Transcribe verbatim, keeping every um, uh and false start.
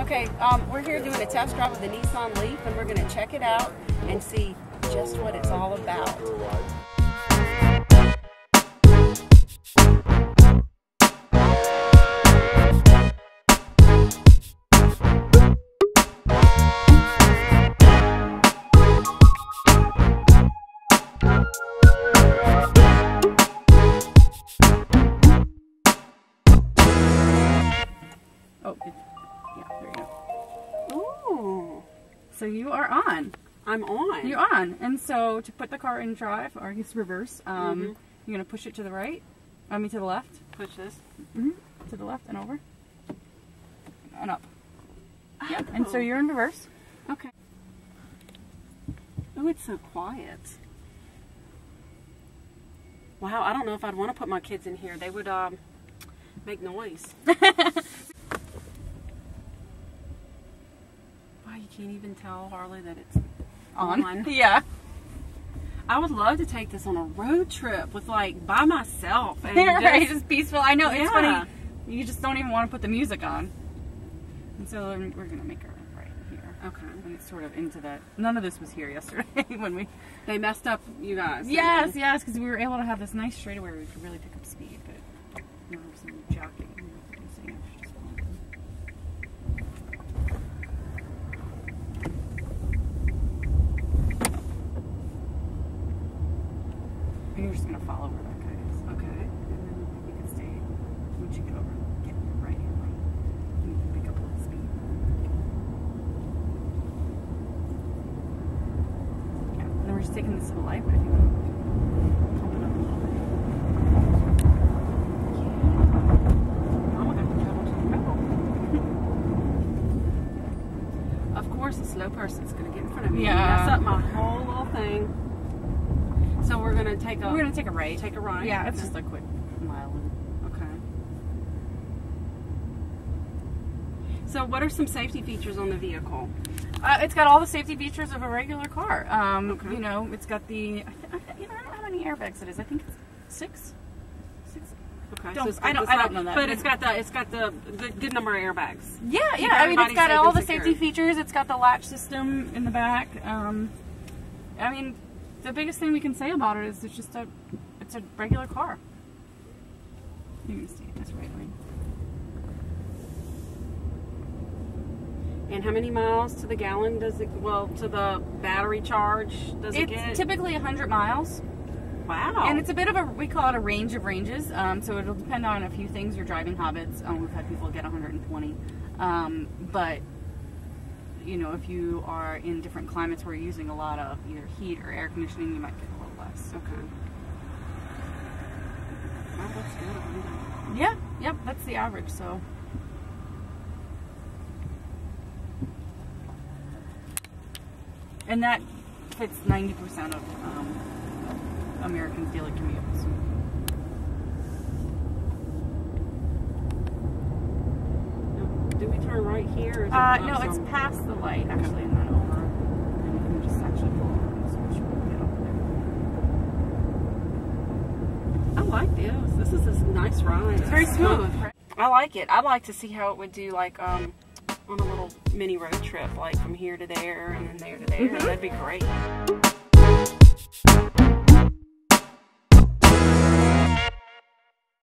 Okay, um, we're here doing a test drive of the Nissan LEAF, and we're going to check it out and see just what it's all about. Oh, it's, yeah, there you go. Ooh. So you are on. I'm on. You're on. And so to put the car in drive, or I guess reverse, um, mm-hmm. You're going to push it to the right. I mean to the left. Push this. Mm-hmm. To the left and over. And up. Yep. Oh. And so you're in reverse. Okay. Oh, it's so quiet. Wow, I don't know if I'd want to put my kids in here. They would um, make noise. You can't even tell, Harley, that it's on. on. Yeah. I would love to take this on a road trip with, like, by myself. And right, just, it's peaceful. I know, yeah. It's funny. You just don't even want to put the music on. And so we're going to make it right here. Okay. And it's sort of into that. None of this was here yesterday when we... They messed up, you guys. Yes, they? yes, because we were able to have this nice straightaway where we could really pick up speed, but there was some jockeying. You're just going to follow where that guy is. Okay. And then you can stay once you get over. Get right here. Right. You can pick up a little speed. Yeah. And then we're just taking this to the light, but if you want to pump it up a little bit. Yeah. I'm going to have to travel to the middle. Of course, a slow person's going to get in front of me. Yeah. Mess up my whole little thing. So we're gonna take a we're gonna take a right. Take a right. Yeah, it's just a quick mile. Okay. So what are some safety features on the vehicle? Uh, it's got all the safety features of a regular car. Um, okay. You know, it's got the. I, I, you know, I don't know how many airbags it is. I think it's six. Six. Okay. Don't, so it's, I don't. I don't know that. But it's got the. It's got the, the good number of airbags. Yeah, yeah. I mean, it's got all the safety features. It's got the latch system in the back. Um, I mean. The biggest thing we can say about it is it's just a, it's a regular car. You can stay in this right lane. And how many miles to the gallon does it, well, to the battery charge does it get? It's typically one hundred miles. Wow. And it's a bit of a, we call it a range of ranges. Um, so it'll depend on a few things, your driving habits. Um, we've had people get one hundred twenty. Um, but... You know, if you are in different climates where you're using a lot of either heat or air conditioning, you might get a little less. Okay. Wow, that's good. Yeah, yep, that's the average, so. And that fits ninety percent of um, Americans' daily commutes. Do we turn right here? Or is it uh, no, it's past the light, actually, and then over. And you can just actually pull over and switch and get over there. I like this. This is a nice ride. It's very smooth. I like it. I'd like to see how it would do, like, um, on a little mini road trip, like from here to there and then there to there. Mm-hmm. That'd be great.